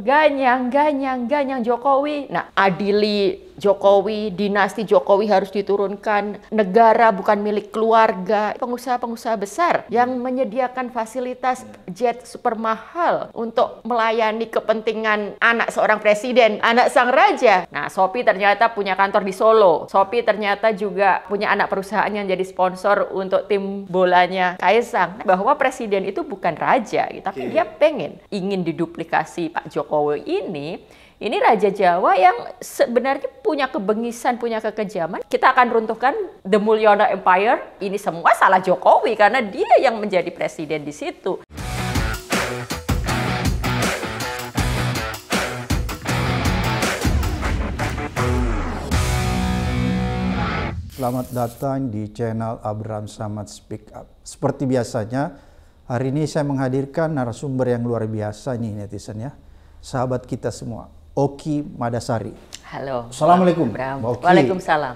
Ganyang Jokowi. Nah, Adili Jokowi, dinasti Jokowi harus diturunkan. Negara bukan milik keluarga. Pengusaha-pengusaha besar yang menyediakan fasilitas jet super mahal untuk melayani kepentingan anak seorang presiden, anak sang raja. Nah, Shopee ternyata punya kantor di Solo. Shopee ternyata juga punya anak perusahaan yang jadi sponsor untuk tim bolanya Kaesang. Bahwa presiden itu bukan raja, tapi dia ingin diduplikasi Pak Jokowi ini. Ini Raja Jawa yang sebenarnya punya kebengisan, punya kekejaman. Kita akan runtuhkan The Mulyana Empire. Ini semua salah Jokowi karena dia yang menjadi presiden di situ. Selamat datang di channel Abraham Samad Speak Up. Seperti biasanya, hari ini saya menghadirkan narasumber yang luar biasa nih netizen ya. Sahabat kita semua. Okky Madasari. Halo. Assalamualaikum. Waalaikumsalam.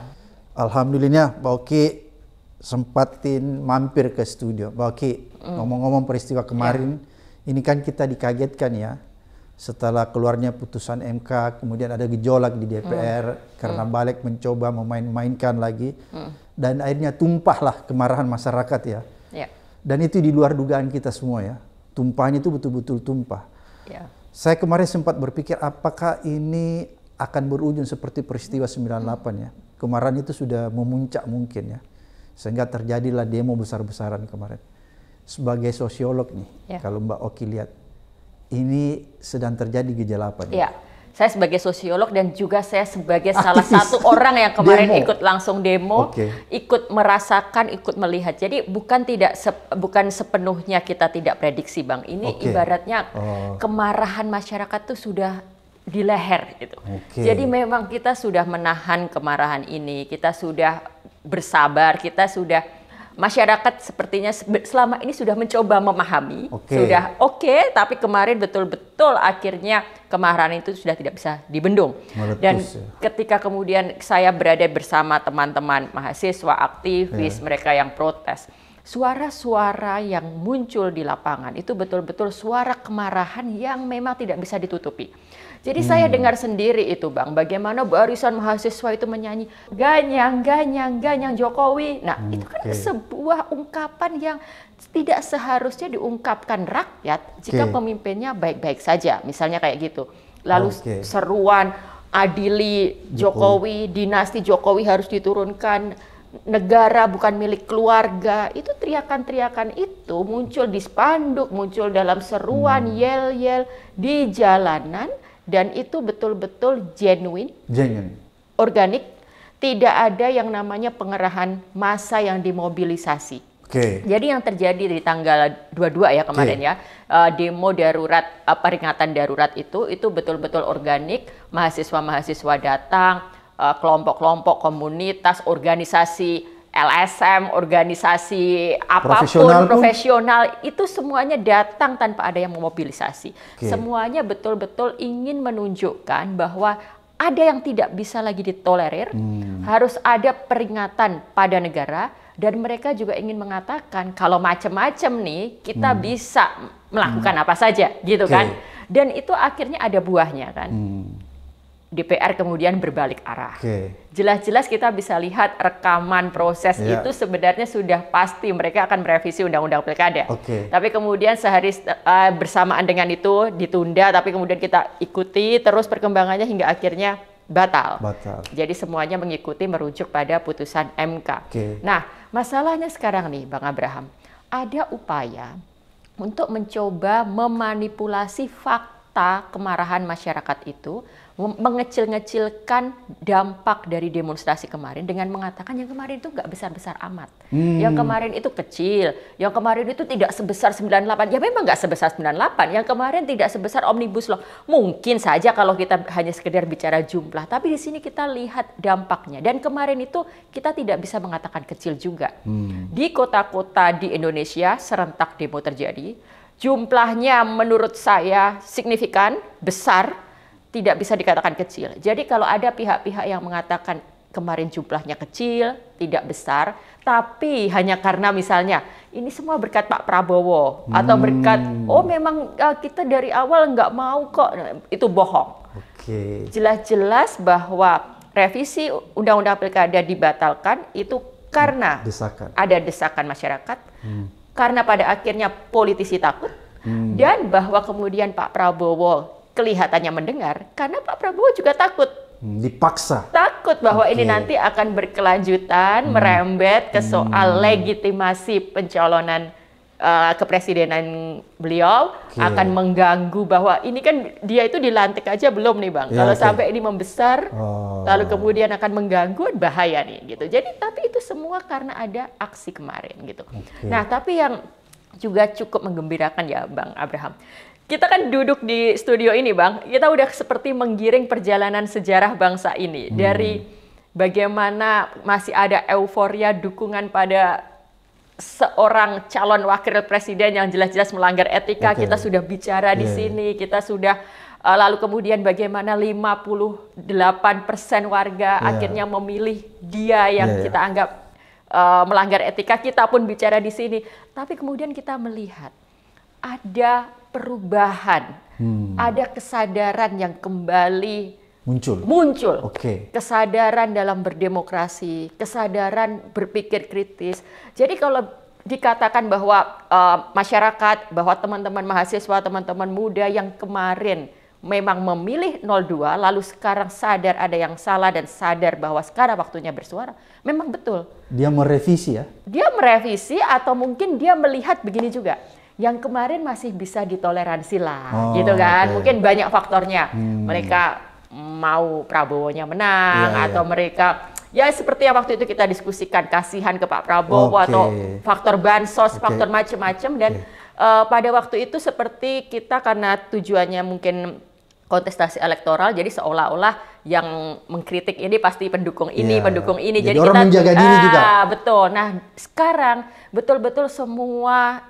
Alhamdulillah, Mbak Okky sempatin mampir ke studio. Mbak Okky, ngomong-ngomong peristiwa kemarin, ini kan kita dikagetkan ya, setelah keluarnya putusan MK, kemudian ada gejolak di DPR karena balik mencoba memain-mainkan lagi, dan akhirnya tumpahlah kemarahan masyarakat ya. Dan itu di luar dugaan kita semua ya. Tumpahnya itu betul-betul tumpah. Saya kemarin sempat berpikir apakah ini akan berujung seperti peristiwa 98 ya. Kemarin itu sudah memuncak mungkin ya. Sehingga terjadilah demo besar-besaran kemarin. Sebagai sosiolog nih, kalau Mbak Okky lihat, ini sedang terjadi gejala apa nih? Saya sebagai sosiolog dan juga saya sebagai salah satu orang yang kemarin ikut langsung demo, ikut merasakan, ikut melihat. Jadi bukan sepenuhnya kita tidak prediksi, Bang. Ini ibaratnya kemarahan masyarakat tuh sudah di leher gitu. Jadi memang kita sudah menahan kemarahan ini, kita sudah bersabar, kita sudah masyarakat sepertinya selama ini sudah mencoba memahami, sudah tapi kemarin betul-betul akhirnya kemarahan itu sudah tidak bisa dibendung. Meletus, dan ketika kemudian saya berada bersama teman-teman mahasiswa, aktivis, mereka yang protes, suara-suara yang muncul di lapangan itu betul-betul suara kemarahan yang memang tidak bisa ditutupi. Jadi saya dengar sendiri itu, Bang, bagaimana barisan mahasiswa itu menyanyi ganyang Jokowi. Nah, itu kan sebuah ungkapan yang tidak seharusnya diungkapkan rakyat jika pemimpinnya baik-baik saja. Misalnya kayak gitu. Lalu seruan Adili Jokowi, dinasti Jokowi harus diturunkan. Negara bukan milik keluarga, itu teriakan-teriakan itu muncul di spanduk, muncul dalam seruan, yel-yel di jalanan. Dan itu betul-betul genuine, organik, tidak ada yang namanya pengerahan massa yang dimobilisasi. Jadi yang terjadi di tanggal 22 ya kemarin ya, demo darurat, peringatan darurat itu betul-betul organik, mahasiswa-mahasiswa datang, kelompok-kelompok, komunitas, organisasi LSM, organisasi apapun, profesional itu semuanya datang tanpa ada yang memobilisasi. Semuanya betul-betul ingin menunjukkan bahwa ada yang tidak bisa lagi ditolerir, harus ada peringatan pada negara, dan mereka juga ingin mengatakan kalau macam-macam nih kita bisa melakukan apa saja gitu kan. Dan itu akhirnya ada buahnya kan. DPR kemudian berbalik arah. Jelas-jelas kita bisa lihat rekaman proses itu sebenarnya sudah pasti mereka akan merevisi undang-undang pilkada. Tapi kemudian sehari bersamaan dengan itu ditunda, tapi kemudian kita ikuti terus perkembangannya hingga akhirnya batal. Jadi semuanya mengikuti merujuk pada putusan MK. Nah, masalahnya sekarang nih, Bang Abraham, ada upaya untuk mencoba memanipulasi fakta kemarahan masyarakat itu, mengecil-ngecilkan dampak dari demonstrasi kemarin dengan mengatakan yang kemarin itu nggak besar-besar amat, yang kemarin itu kecil, yang kemarin itu tidak sebesar 98, ya memang nggak sebesar 98, yang kemarin tidak sebesar omnibus law, mungkin saja kalau kita hanya sekedar bicara jumlah, tapi di sini kita lihat dampaknya, dan kemarin itu kita tidak bisa mengatakan kecil juga. Di kota-kota di Indonesia serentak demo terjadi, jumlahnya menurut saya signifikan, besar, tidak bisa dikatakan kecil. Jadi kalau ada pihak-pihak yang mengatakan kemarin jumlahnya kecil, tidak besar, Tapi hanya karena misalnya ini semua berkat Pak Prabowo atau berkat oh memang kita dari awal nggak mau kok, itu bohong. Okay. Jelas-jelas bahwa revisi Undang-Undang Pilkada dibatalkan itu karena ada desakan masyarakat, karena pada akhirnya politisi takut, dan bahwa kemudian Pak Prabowo kelihatannya mendengar karena Pak Prabowo juga takut. Dipaksa. Takut bahwa ini nanti akan berkelanjutan, merembet ke soal legitimasi pencalonan kepresidenan beliau, akan mengganggu bahwa ini kan dia itu dilantik aja belum nih Bang. Kalau sampai ini membesar, lalu kemudian akan mengganggu, bahaya nih gitu. Jadi tapi itu semua karena ada aksi kemarin gitu. Nah tapi yang juga cukup menggembirakan ya Bang Abraham. Kita kan duduk di studio ini Bang, kita udah seperti menggiring perjalanan sejarah bangsa ini. Dari bagaimana masih ada euforia dukungan pada seorang calon wakil presiden yang jelas-jelas melanggar etika, kita sudah bicara di sini, kita sudah lalu kemudian bagaimana 58% warga akhirnya memilih dia yang kita anggap melanggar etika, kita pun bicara di sini. Tapi kemudian kita melihat ada perubahan, ada kesadaran yang kembali muncul. Kesadaran dalam berdemokrasi, kesadaran berpikir kritis. Jadi kalau dikatakan bahwa masyarakat, bahwa teman-teman mahasiswa, teman-teman muda yang kemarin memang memilih 02, lalu sekarang sadar ada yang salah dan sadar bahwa sekarang waktunya bersuara, memang betul. Dia merevisi ya? Dia merevisi atau mungkin dia melihat begini juga. Yang kemarin masih bisa ditoleransi lah, gitu kan? Mungkin banyak faktornya. Mereka mau Prabowo-nya menang, atau mereka ya seperti yang waktu itu kita diskusikan, kasihan ke Pak Prabowo, atau faktor bansos, faktor macam-macam. Dan pada waktu itu seperti kita karena tujuannya mungkin kontestasi elektoral, jadi seolah-olah yang mengkritik ini pasti pendukung ini, pendukung ini. Jadi orang kita menjaga diri juga. Betul. Nah sekarang betul-betul semua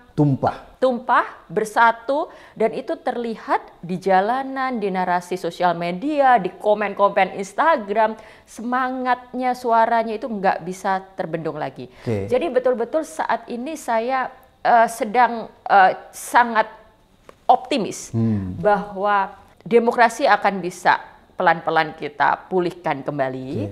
tumpah bersatu, dan itu terlihat di jalanan, di narasi sosial media, di komen-komen Instagram. Semangatnya, suaranya itu nggak bisa terbendung lagi. Jadi betul-betul saat ini saya sedang sangat optimis bahwa demokrasi akan bisa pelan-pelan kita pulihkan kembali,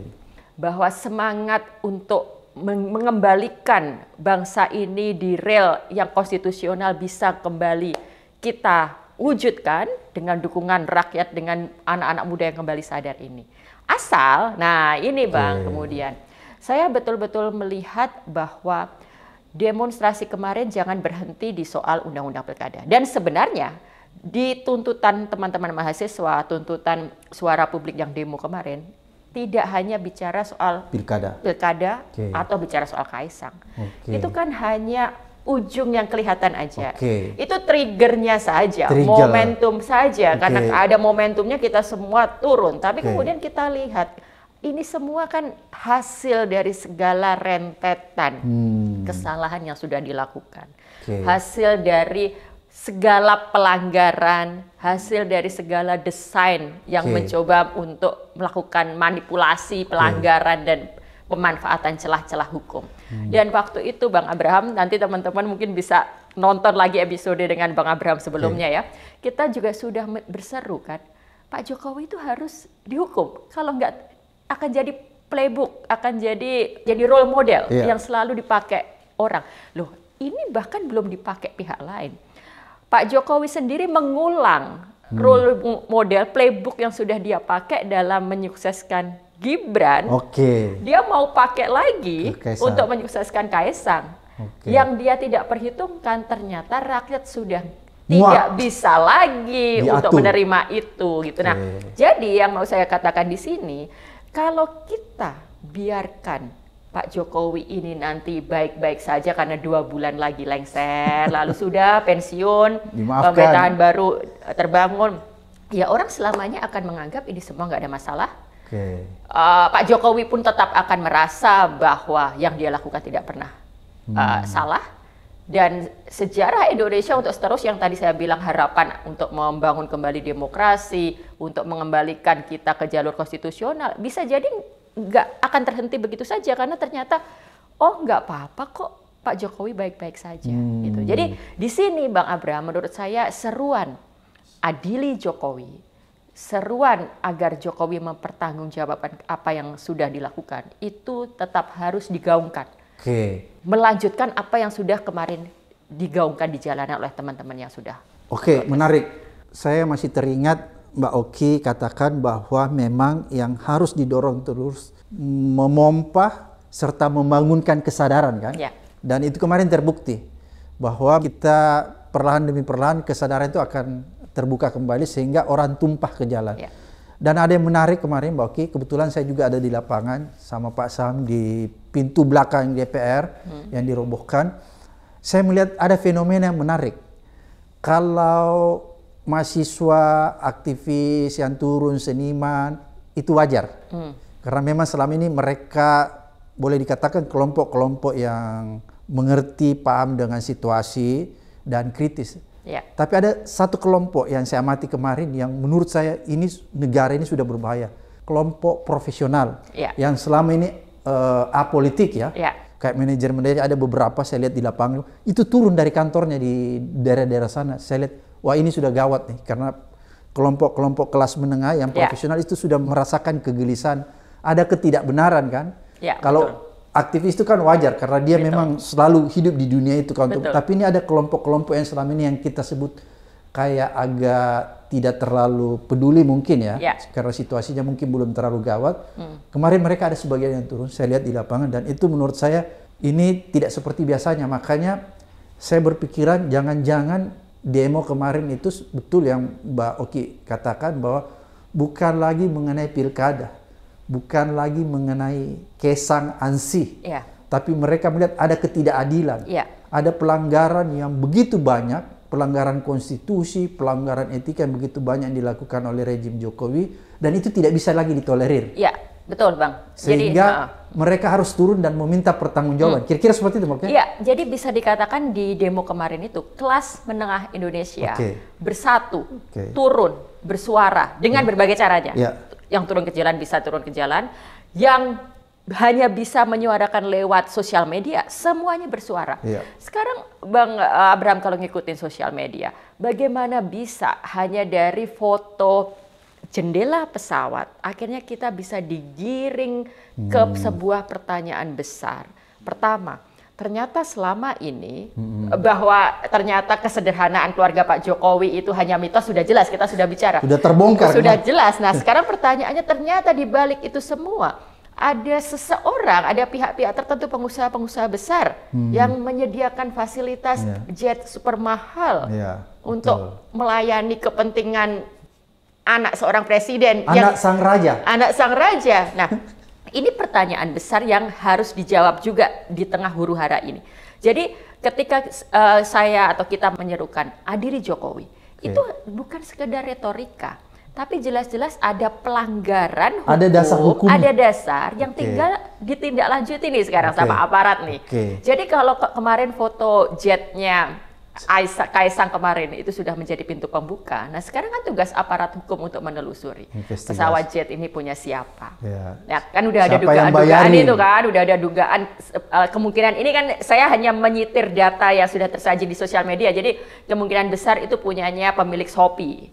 bahwa semangat untuk mengembalikan bangsa ini di rel yang konstitusional bisa kembali kita wujudkan dengan dukungan rakyat, dengan anak-anak muda yang kembali sadar ini. Asal, nah ini Bang, kemudian saya betul-betul melihat bahwa demonstrasi kemarin jangan berhenti di soal Undang-Undang Pilkada. Dan sebenarnya di tuntutan teman-teman mahasiswa, tuntutan suara publik yang demo kemarin, tidak hanya bicara soal pilkada atau bicara soal Kaesang. Itu kan hanya ujung yang kelihatan aja. Itu triggernya saja, momentum saja. Karena ada momentumnya kita semua turun. Tapi kemudian kita lihat, ini semua kan hasil dari segala rentetan kesalahan yang sudah dilakukan. Hasil dari segala pelanggaran, hasil dari segala desain yang mencoba untuk melakukan manipulasi, pelanggaran, dan pemanfaatan celah-celah hukum. Dan waktu itu Bang Abraham, nanti teman-teman mungkin bisa nonton lagi episode dengan Bang Abraham sebelumnya ya. Kita juga sudah berseru kan, Pak Jokowi itu harus dihukum. Kalau nggak akan jadi playbook, akan jadi role model yang selalu dipakai orang. Loh, ini bahkan belum dipakai pihak lain. Pak Jokowi sendiri mengulang role model playbook yang sudah dia pakai dalam menyukseskan Gibran. Dia mau pakai lagi untuk menyukseskan Kaesang. Yang dia tidak perhitungkan ternyata rakyat sudah tidak bisa lagi diatur untuk menerima itu gitu. Nah, jadi yang mau saya katakan di sini, kalau kita biarkan Pak Jokowi ini nanti baik-baik saja karena 2 bulan lagi lengser, lalu sudah pensiun, pemerintahan baru terbangun. Ya orang selamanya akan menganggap ini semua nggak ada masalah. Pak Jokowi pun tetap akan merasa bahwa yang dia lakukan tidak pernah salah. Dan sejarah Indonesia untuk seterusnya yang tadi saya bilang harapan untuk membangun kembali demokrasi, untuk mengembalikan kita ke jalur konstitusional, bisa jadi nggak akan terhenti begitu saja karena ternyata oh nggak apa-apa kok Pak Jokowi baik-baik saja. Gitu. Jadi di sini Bang Abraham, menurut saya seruan Adili Jokowi, seruan agar Jokowi mempertanggungjawabkan apa yang sudah dilakukan, itu tetap harus digaungkan. Oke. Melanjutkan apa yang sudah kemarin digaungkan di jalanan oleh teman-teman yang sudah. Oke, menarik. Saya masih teringat Mbak Okky katakan bahwa memang yang harus didorong terus memompah serta membangunkan kesadaran kan? Ya. Dan itu kemarin terbukti bahwa kita perlahan demi perlahan kesadaran itu akan terbuka kembali sehingga orang tumpah ke jalan. Ya. Dan ada yang menarik kemarin Mbak Okky, kebetulan saya juga ada di lapangan sama Pak Sam di pintu belakang DPR yang dirobohkan. Saya melihat ada fenomena yang menarik. Kalau mahasiswa, aktivis yang turun, seniman, itu wajar. Karena memang selama ini mereka boleh dikatakan kelompok-kelompok yang mengerti, paham dengan situasi dan kritis. Ya. Tapi ada satu kelompok yang saya amati kemarin yang menurut saya ini negara ini sudah berbahaya. Kelompok profesional yang selama ini apolitik ya. Kayak manajer-manajer ada beberapa saya lihat di lapangan. Itu turun dari kantornya di daerah-daerah sana. Saya lihat, wah ini sudah gawat nih, karena kelompok-kelompok kelas menengah yang profesional itu sudah merasakan kegelisahan. Ada ketidakbenaran kan? Ya, kalau aktivis itu kan wajar, karena dia memang selalu hidup di dunia itu. Kan? Tapi ini ada kelompok-kelompok yang selama ini yang kita sebut kayak agak tidak terlalu peduli mungkin ya. Karena situasinya mungkin belum terlalu gawat. Kemarin mereka ada sebagian yang turun, saya lihat di lapangan. Dan itu menurut saya ini tidak seperti biasanya. Makanya saya berpikiran jangan-jangan demo kemarin itu betul yang Mbak Okky katakan bahwa bukan lagi mengenai pilkada, bukan lagi mengenai Kaesang ansih, tapi mereka melihat ada ketidakadilan, ada pelanggaran yang begitu banyak, pelanggaran konstitusi, pelanggaran etika yang begitu banyak yang dilakukan oleh rejim Jokowi, dan itu tidak bisa lagi ditolerir. Betul Bang. Sehingga mereka harus turun dan meminta pertanggungjawaban. Kira-kira seperti itu maksudnya? Iya, jadi bisa dikatakan di demo kemarin itu kelas menengah Indonesia bersatu, turun, bersuara dengan berbagai caranya. Yang turun ke jalan bisa turun ke jalan, yang hanya bisa menyuarakan lewat sosial media, semuanya bersuara. Sekarang Bang Abraham kalau ngikutin sosial media, bagaimana bisa hanya dari foto jendela pesawat, akhirnya kita bisa digiring ke sebuah pertanyaan besar. Pertama, ternyata selama ini bahwa ternyata kesederhanaan keluarga Pak Jokowi itu hanya mitos, sudah jelas, kita sudah bicara. Sudah terbongkar. Sudah jelas. Nah sekarang pertanyaannya, ternyata di balik itu semua ada seseorang, ada pihak-pihak tertentu, pengusaha-pengusaha besar yang menyediakan fasilitas jet super mahal untuk melayani kepentingan anak seorang presiden, anak sang raja. Nah, ini pertanyaan besar yang harus dijawab juga di tengah huru-hara ini. Jadi ketika saya atau kita menyerukan Adili Jokowi, itu bukan sekedar retorika, tapi jelas-jelas ada pelanggaran hukum, ada dasar hukum, ada dasar yang tinggal ditindaklanjuti nih sekarang sama aparat nih. Jadi kalau kemarin foto jetnya Kaesang kemarin itu sudah menjadi pintu pembuka. Nah sekarang kan tugas aparat hukum untuk menelusuri pesawat jet ini punya siapa. Ya kan udah siapa ada dugaan-dugaan itu kan, udah ada dugaan kemungkinan ini kan. Saya hanya menyitir data yang sudah tersaji di sosial media. Jadi kemungkinan besar itu punyanya pemilik Shopee.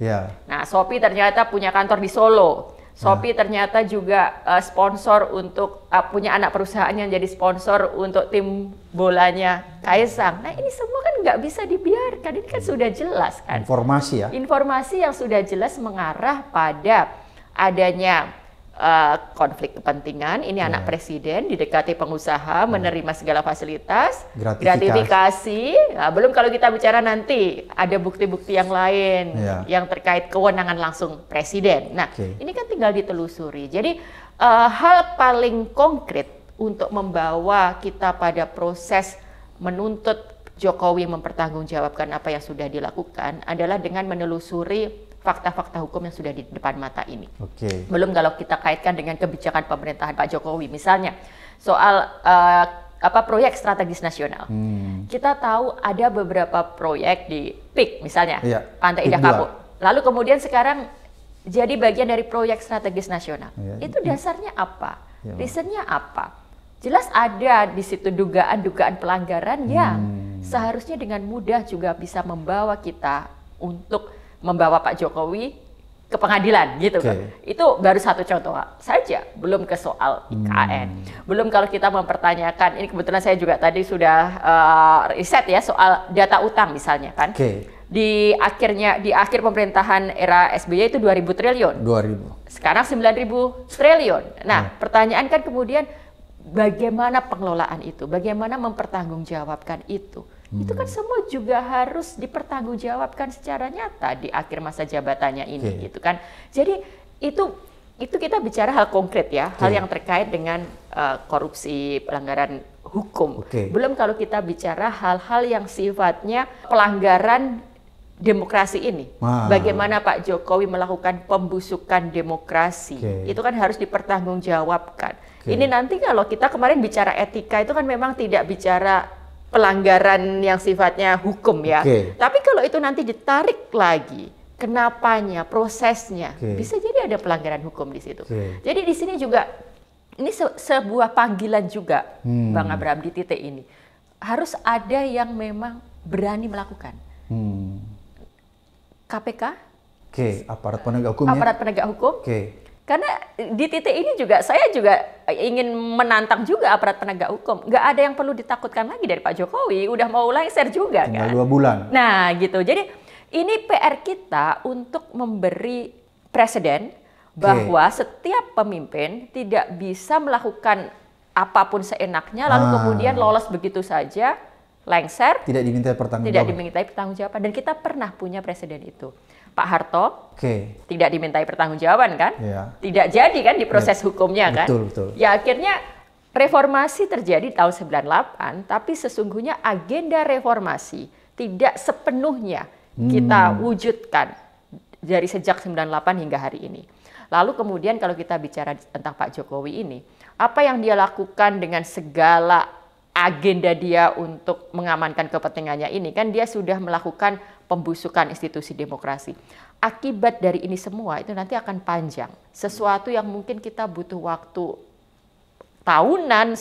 Nah Shopee ternyata punya kantor di Solo. Shopee ternyata juga sponsor untuk punya anak perusahaannya jadi sponsor untuk tim bolanya Kaesang. Nah ini semua kan nggak bisa dibiarkan. Ini kan sudah jelas kan. Informasi ya. Informasi yang sudah jelas mengarah pada adanya konflik kepentingan. Ini anak presiden didekati pengusaha, menerima segala fasilitas, gratifikasi. Nah, belum kalau kita bicara nanti ada bukti-bukti yang lain yang terkait kewenangan langsung presiden. Nah ini kan tinggal ditelusuri. Jadi hal paling konkret untuk membawa kita pada proses menuntut Jokowi mempertanggungjawabkan apa yang sudah dilakukan adalah dengan menelusuri fakta-fakta hukum yang sudah di depan mata ini. Belum kalau kita kaitkan dengan kebijakan pemerintahan Pak Jokowi, misalnya soal proyek strategis nasional. Kita tahu ada beberapa proyek di PIK misalnya, Pantai Indah Kapuk. Lalu kemudian sekarang jadi bagian dari proyek strategis nasional. Itu dasarnya apa? Reasonnya apa? Jelas ada di situ dugaan-dugaan pelanggaran yang seharusnya dengan mudah juga bisa membawa kita untuk membawa Pak Jokowi ke pengadilan gitu kan. Itu baru satu contoh saja, belum ke soal IKN. Belum kalau kita mempertanyakan, ini kebetulan saya juga tadi sudah riset ya soal data utang misalnya kan. Di akhir pemerintahan era SBY itu 2.000 triliun. 2.000. Sekarang 9.000 triliun. Nah, pertanyaan kan kemudian bagaimana pengelolaan itu, bagaimana mempertanggungjawabkan itu. Itu kan semua juga harus dipertanggungjawabkan secara nyata di akhir masa jabatannya ini gitu kan. Jadi itu kita bicara hal konkret ya, hal yang terkait dengan korupsi, pelanggaran hukum. Belum kalau kita bicara hal-hal yang sifatnya pelanggaran demokrasi ini. Bagaimana Pak Jokowi melakukan pembusukan demokrasi, itu kan harus dipertanggungjawabkan. Ini nanti kalau kita kemarin bicara etika itu kan memang tidak bicara pelanggaran yang sifatnya hukum ya. Tapi kalau itu nanti ditarik lagi, kenapanya, prosesnya, bisa jadi ada pelanggaran hukum di situ. Jadi di sini juga, ini sebuah panggilan juga Bang Abraham di titik ini. Harus ada yang memang berani melakukan. KPK, aparat penegak hukum, karena di titik ini juga saya juga ingin menantang juga aparat penegak hukum. Nggak ada yang perlu ditakutkan lagi dari Pak Jokowi, udah mau lengser juga kan. 2 bulan. Nah gitu, jadi ini PR kita untuk memberi presiden bahwa setiap pemimpin tidak bisa melakukan apapun seenaknya lalu kemudian lolos begitu saja. Lengser, tidak dimintai pertanggungjawaban, dan kita pernah punya presiden itu. Pak Harto tidak dimintai pertanggungjawaban kan, tidak jadi kan di proses hukumnya kan. Betul. Ya akhirnya reformasi terjadi tahun 98, tapi sesungguhnya agenda reformasi tidak sepenuhnya kita wujudkan dari sejak 98 hingga hari ini. Lalu kemudian kalau kita bicara tentang Pak Jokowi ini, apa yang dia lakukan dengan segala agenda dia untuk mengamankan kepentingannya ini kan, dia sudah melakukan pembusukan institusi demokrasi. Akibat dari ini semua itu nanti akan panjang, sesuatu yang mungkin kita butuh waktu tahunan,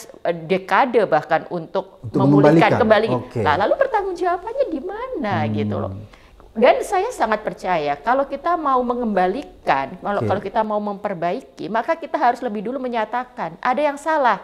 dekade bahkan untuk memulihkan kembali. Nah, lalu pertanggungjawabannya di mana gitu loh. Dan saya sangat percaya kalau kita mau mengembalikan, kalau kita mau memperbaiki, maka kita harus lebih dulu menyatakan ada yang salah.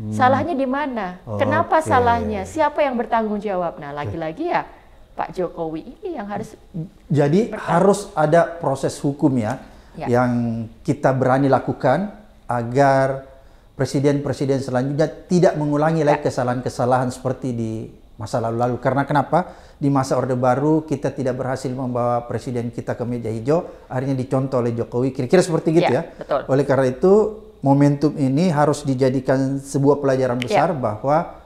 Salahnya di mana? Kenapa salahnya? Siapa yang bertanggung jawab? Nah, lagi-lagi ya Pak Jokowi ini yang harus. Jadi harus ada proses hukum ya, yang kita berani lakukan agar presiden-presiden selanjutnya tidak mengulangi lagi kesalahan-kesalahan seperti di masa lalu-lalu. Karena kenapa? Di masa Orde Baru kita tidak berhasil membawa presiden kita ke meja hijau, akhirnya dicontoh oleh Jokowi. Kira-kira seperti gitu ya. Betul. Oleh karena itu, momentum ini harus dijadikan sebuah pelajaran besar bahwa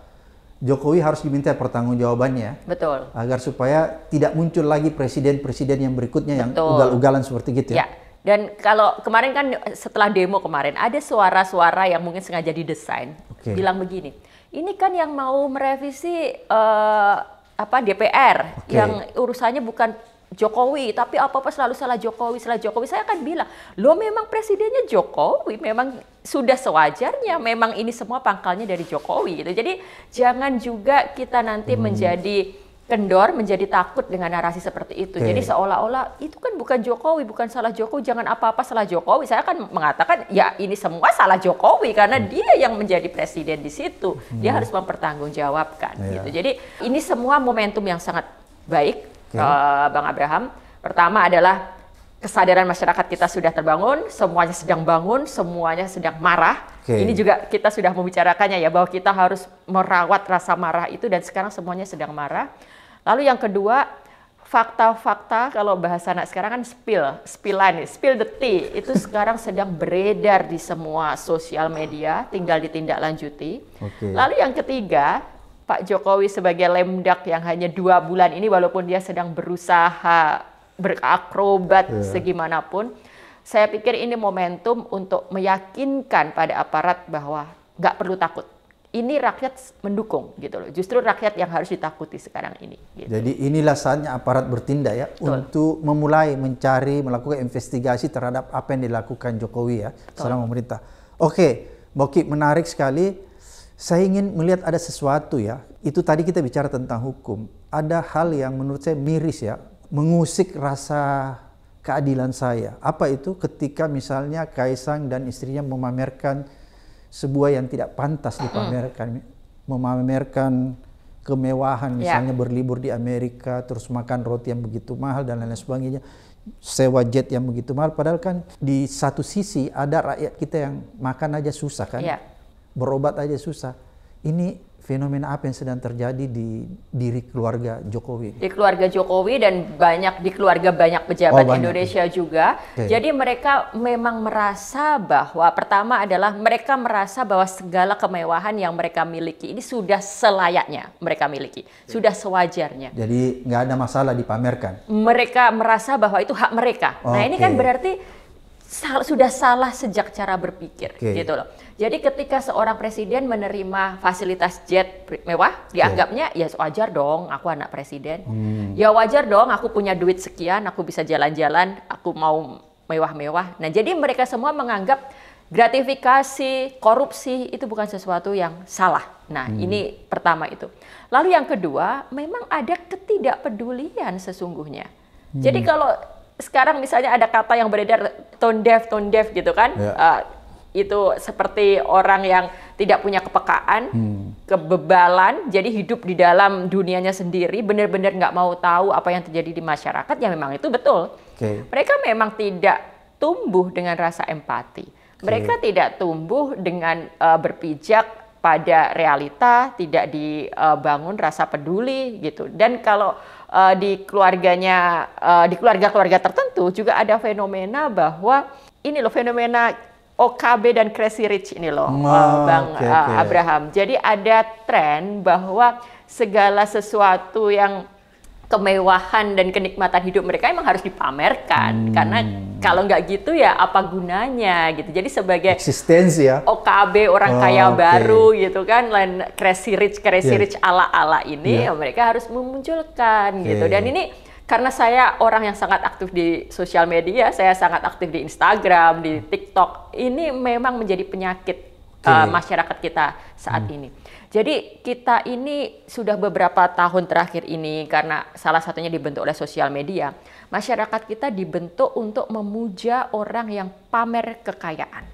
Jokowi harus diminta pertanggungjawabannya. Betul. Agar supaya tidak muncul lagi presiden-presiden yang berikutnya yang ugal-ugalan seperti gitu ya. Dan kalau kemarin kan setelah demo kemarin ada suara-suara yang mungkin sengaja didesain bilang begini, ini kan yang mau merevisi DPR yang urusannya bukan Jokowi, tapi apa-apa selalu salah Jokowi, Saya akan bilang, lo memang presidennya Jokowi, memang sudah sewajarnya, memang ini semua pangkalnya dari Jokowi gitu. Jadi jangan juga kita nanti menjadi kendor, menjadi takut dengan narasi seperti itu. Jadi seolah-olah itu kan bukan Jokowi, bukan salah Jokowi, jangan apa-apa salah Jokowi. Saya akan mengatakan ya ini semua salah Jokowi karena dia yang menjadi presiden di situ. Dia harus mempertanggungjawabkan gitu. Jadi ini semua momentum yang sangat baik. Bang Abraham, pertama adalah kesadaran masyarakat kita sudah terbangun, semuanya sedang bangun, semuanya sedang marah. Ini juga kita sudah membicarakannya ya, bahwa kita harus merawat rasa marah itu, dan sekarang semuanya sedang marah. Lalu yang kedua, fakta-fakta, kalau bahasa anak sekarang kan spill the tea, itu sekarang sedang beredar di semua sosial media, tinggal ditindaklanjuti. Lalu yang ketiga, Pak Jokowi sebagai lemdak yang hanya 2 bulan ini, walaupun dia sedang berusaha berakrobat segimanapun, saya pikir ini momentum untuk meyakinkan pada aparat bahwa nggak perlu takut. Ini rakyat mendukung gitu loh. Justru rakyat yang harus ditakuti sekarang ini. Gitu. Jadi inilah saatnya aparat bertindak ya, untuk memulai mencari, melakukan investigasi terhadap apa yang dilakukan Jokowi ya selama pemerintah. Oke, Mbak Okky, menarik sekali. Saya ingin melihat ada sesuatu ya, itu tadi kita bicara tentang hukum. Ada hal yang menurut saya miris ya, mengusik rasa keadilan saya. Apa itu? Ketika misalnya Kaesang dan istrinya memamerkan sebuah yang tidak pantas dipamerkan. Memamerkan kemewahan, misalnya berlibur di Amerika, terus makan roti yang begitu mahal dan lain-lain sebagainya. Sewa jet yang begitu mahal, padahal kan di satu sisi ada rakyat kita yang makan aja susah kan. Yeah. Berobat aja susah. Ini fenomena apa yang sedang terjadi di diri keluarga Jokowi? Di keluarga Jokowi dan banyak di keluarga banyak pejabat Indonesia juga. Okay. Jadi mereka memang merasa bahwa pertama adalah mereka merasa bahwa segala kemewahan yang mereka miliki ini sudah selayaknya mereka miliki, sudah sewajarnya. Jadi nggak ada masalah dipamerkan. Mereka merasa bahwa itu hak mereka. Okay. Nah ini kan berarti sudah salah sejak cara berpikir, gitu loh. Jadi ketika seorang presiden menerima fasilitas jet mewah, dianggapnya ya wajar dong, aku anak presiden. Ya wajar dong, aku punya duit sekian, aku bisa jalan-jalan, aku mau mewah-mewah. Nah jadi mereka semua menganggap gratifikasi, korupsi itu bukan sesuatu yang salah. Nah ini pertama itu. Lalu yang kedua, memang ada ketidakpedulian sesungguhnya. Jadi kalau sekarang misalnya ada kata yang beredar tone deaf gitu kan, itu seperti orang yang tidak punya kepekaan, kebebalan, jadi hidup di dalam dunianya sendiri, benar-benar nggak mau tahu apa yang terjadi di masyarakat. Ya memang itu betul. Mereka memang tidak tumbuh dengan rasa empati, mereka tidak tumbuh dengan berpijak pada realita, tidak dibangun rasa peduli gitu. Dan kalau di keluarga-keluarga tertentu juga ada fenomena bahwa ini loh fenomena OKB dan crazy rich ini loh, Abraham. Jadi ada tren bahwa segala sesuatu yang kemewahan dan kenikmatan hidup mereka emang harus dipamerkan, karena kalau nggak gitu ya apa gunanya gitu. Jadi sebagai eksistensi ya, OKB orang kaya baru gitu kan, crazy rich ala-ala ini mereka harus memunculkan gitu. Dan ini karena saya orang yang sangat aktif di sosial media, saya sangat aktif di Instagram, di TikTok, ini memang menjadi penyakit masyarakat kita saat ini. Jadi kita ini sudah beberapa tahun terakhir ini, karena salah satunya dibentuk oleh sosial media, masyarakat kita dibentuk untuk memuja orang yang pamer kekayaan.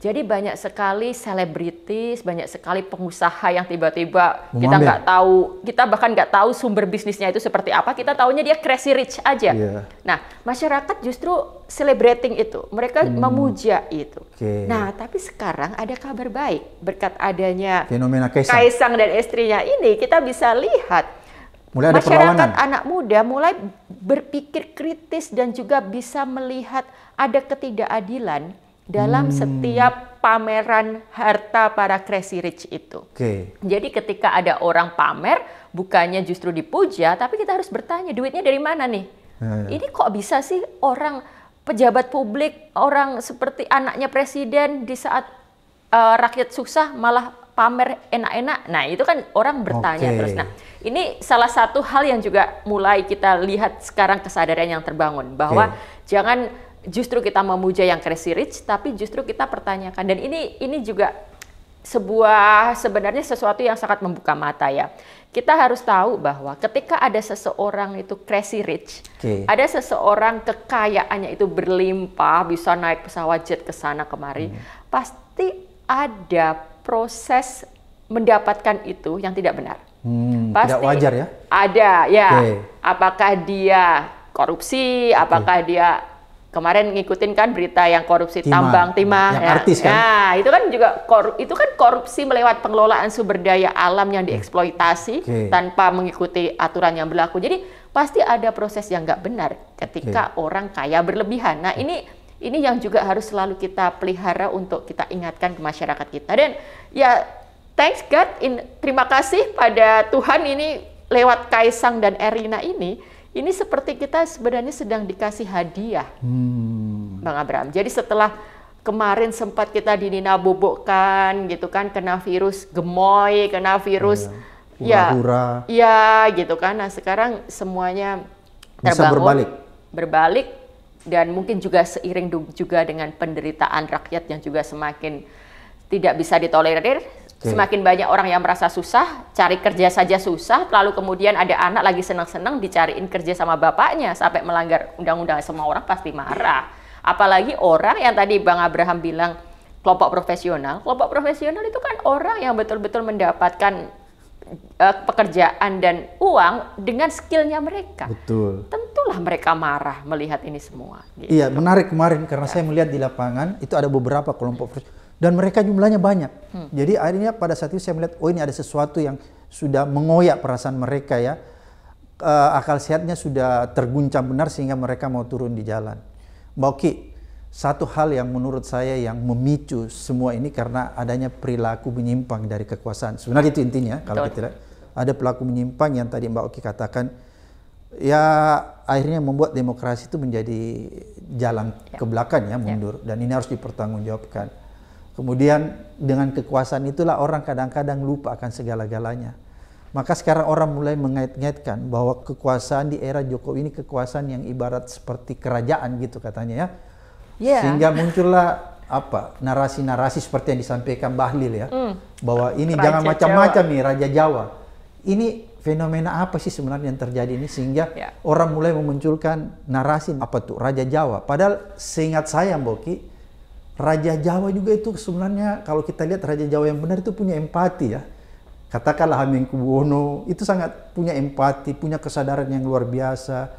Jadi banyak sekali selebritis, banyak sekali pengusaha yang tiba-tiba kita nggak tahu, kita bahkan nggak tahu sumber bisnisnya itu seperti apa, kita tahunya dia crazy rich aja. Nah masyarakat justru celebrating itu, mereka memuja itu. Nah tapi sekarang ada kabar baik berkat adanya fenomena Kaesang dan istrinya ini, kita bisa lihat mulai ada masyarakat anak muda mulai berpikir kritis dan juga bisa melihat ada ketidakadilan dalam setiap pameran harta para crazy rich itu. Jadi ketika ada orang pamer, bukannya justru dipuja, tapi kita harus bertanya duitnya dari mana nih? Ini kok bisa sih orang pejabat publik, orang seperti anaknya presiden di saat rakyat susah malah pamer enak-enak. Nah itu kan orang bertanya terus. Nah ini salah satu hal yang juga mulai kita lihat sekarang, kesadaran yang terbangun bahwa jangan justru kita memuja yang crazy rich, tapi justru kita pertanyakan. Dan ini juga sebenarnya sesuatu yang sangat membuka mata ya. Kita harus tahu bahwa ketika ada seseorang itu crazy rich, ada seseorang kekayaannya itu berlimpah, bisa naik pesawat jet ke sana kemari, pasti ada proses mendapatkan itu yang tidak benar. Pasti tidak wajar ya? Ada ya. Apakah dia korupsi? Apakah dia kemarin ngikutin kan berita yang korupsi timah yang artis kan? Nah, itu kan juga korupsi melewat pengelolaan sumber daya alam yang dieksploitasi tanpa mengikuti aturan yang berlaku. Jadi pasti ada proses yang nggak benar ketika orang kaya berlebihan. Nah, ini yang juga harus selalu kita pelihara untuk kita ingatkan ke masyarakat kita. Dan ya thanks God, terima kasih pada Tuhan, ini lewat Kaesang dan Erina ini seperti kita sebenarnya sedang dikasih hadiah, Bang Abraham. Jadi setelah kemarin sempat kita dinina bobokkan gitu kan, kena virus gemoy, kena virus ya gitu kan. Nah sekarang semuanya terbangun, bisa berbalik. Dan mungkin juga seiring juga dengan penderitaan rakyat yang juga semakin tidak bisa ditolerir, Semakin banyak orang yang merasa susah, cari kerja saja susah, lalu kemudian ada anak lagi senang-senang dicariin kerja sama bapaknya, sampai melanggar undang-undang, semua orang pasti marah. Apalagi orang yang tadi Bang Abraham bilang kelompok profesional itu kan orang yang betul-betul mendapatkan pekerjaan dan uang dengan skillnya mereka. Betul. Tentulah mereka marah melihat ini semua. Gitu. Iya, menarik kemarin karena saya melihat di lapangan itu ada beberapa kelompok profesional. Dan mereka jumlahnya banyak. Jadi akhirnya pada saat itu saya melihat, oh ini ada sesuatu yang sudah mengoyak perasaan mereka ya. Akal sehatnya sudah terguncang benar sehingga mereka mau turun di jalan. Mbak Okky, satu hal yang menurut saya yang memicu semua ini karena adanya perilaku menyimpang dari kekuasaan. Sebenarnya itu intinya. Kalau kita lihat, ada pelaku menyimpang yang tadi Mbak Okky katakan. Ya akhirnya membuat demokrasi itu menjadi jalan ke belakang ya, mundur. Dan ini harus dipertanggungjawabkan. Kemudian dengan kekuasaan itulah orang kadang-kadang lupa akan segala-galanya. Maka sekarang orang mulai mengait-ngaitkan bahwa kekuasaan di era Jokowi ini kekuasaan yang ibarat seperti kerajaan gitu katanya ya. Sehingga muncullah apa narasi-narasi seperti yang disampaikan Bahlil ya. Bahwa ini jangan macam-macam nih Raja Jawa. Ini fenomena apa sih sebenarnya yang terjadi ini sehingga orang mulai memunculkan narasi apa tuh Raja Jawa. Padahal seingat saya Mbak Okky, Raja Jawa juga itu sebenarnya kalau kita lihat Raja Jawa yang benar itu punya empati ya. Katakanlah Hamengkubuwono itu sangat punya empati, punya kesadaran yang luar biasa,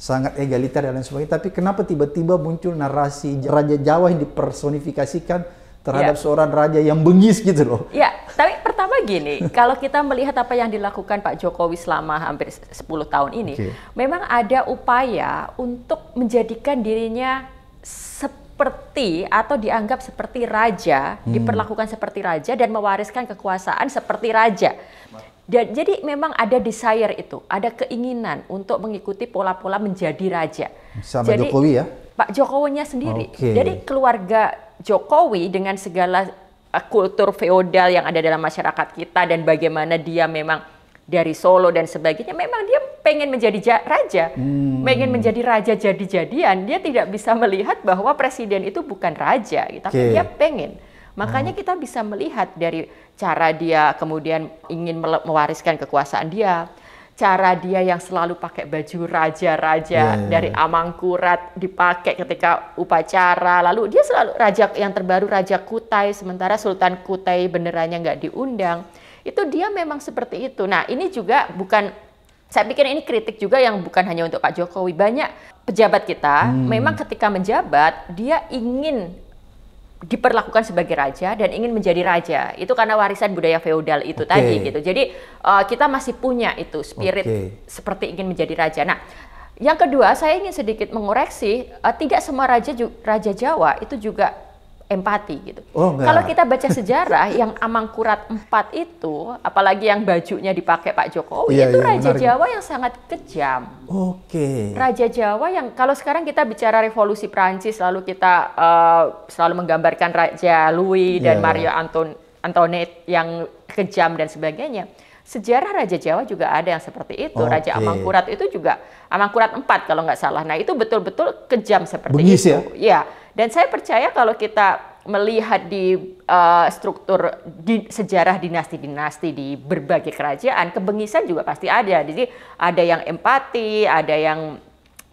sangat egaliter dan lain sebagainya. Tapi kenapa tiba-tiba muncul narasi Raja Jawa yang dipersonifikasikan terhadap seorang raja yang bengis gitu loh. Ya, tapi pertama gini, kalau kita melihat apa yang dilakukan Pak Jokowi selama hampir 10 tahun ini, memang ada upaya untuk menjadikan dirinya seperti atau dianggap seperti raja, diperlakukan seperti raja dan mewariskan kekuasaan seperti raja. Dan, jadi memang ada desire itu, ada keinginan untuk mengikuti pola-pola menjadi raja. Sama jadi, Jokowi ya? Pak Jokowinya sendiri. Jadi keluarga Jokowi dengan segala kultur feodal yang ada dalam masyarakat kita dan bagaimana dia memang dari Solo dan sebagainya, memang dia pengen menjadi raja, pengen menjadi raja jadi-jadian. Dia tidak bisa melihat bahwa presiden itu bukan raja, tapi dia pengen. Makanya kita bisa melihat dari cara dia kemudian ingin mewariskan kekuasaan dia, cara dia yang selalu pakai baju raja-raja dari Amangkurat dipakai ketika upacara. Lalu dia selalu raja yang terbaru Raja Kutai, sementara Sultan Kutai benerannya nggak diundang. Itu dia memang seperti itu. Nah ini juga bukan, saya pikir ini kritik juga yang bukan hanya untuk Pak Jokowi. Banyak pejabat kita memang ketika menjabat dia ingin diperlakukan sebagai raja dan ingin menjadi raja. Itu karena warisan budaya feodal itu tadi gitu. Jadi kita masih punya itu spirit seperti ingin menjadi raja. Nah yang kedua saya ingin sedikit mengoreksi, tidak semua raja Jawa itu juga empati gitu. Kalau kita baca sejarah yang Amangkurat 4 itu, apalagi yang bajunya dipakai Pak Jokowi, itu Raja Jawa yang sangat kejam. Raja Jawa yang kalau sekarang kita bicara revolusi Prancis, lalu kita selalu menggambarkan Raja Louis dan Mario Antoinette yang kejam dan sebagainya. Sejarah Raja Jawa juga ada yang seperti itu. Raja Amangkurat itu juga Amangkurat 4 kalau nggak salah. Nah itu betul-betul kejam seperti itu. Ya. Dan saya percaya kalau kita melihat di struktur di sejarah dinasti-dinasti di berbagai kerajaan, kebengisan juga pasti ada. Jadi ada yang empati, ada yang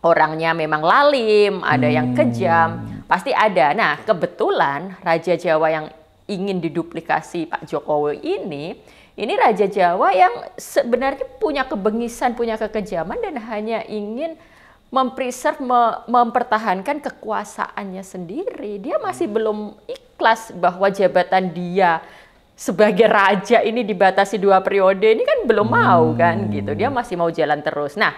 orangnya memang lalim, ada yang kejam, pasti ada. Nah kebetulan Raja Jawa yang ingin diduplikasi Pak Jokowi ini Raja Jawa yang sebenarnya punya kebengisan, punya kekejaman dan hanya ingin mempreserve, mempertahankan kekuasaannya sendiri. Dia masih belum ikhlas bahwa jabatan dia sebagai raja ini dibatasi 2 periode, ini kan belum mau kan gitu. Dia masih mau jalan terus. Nah,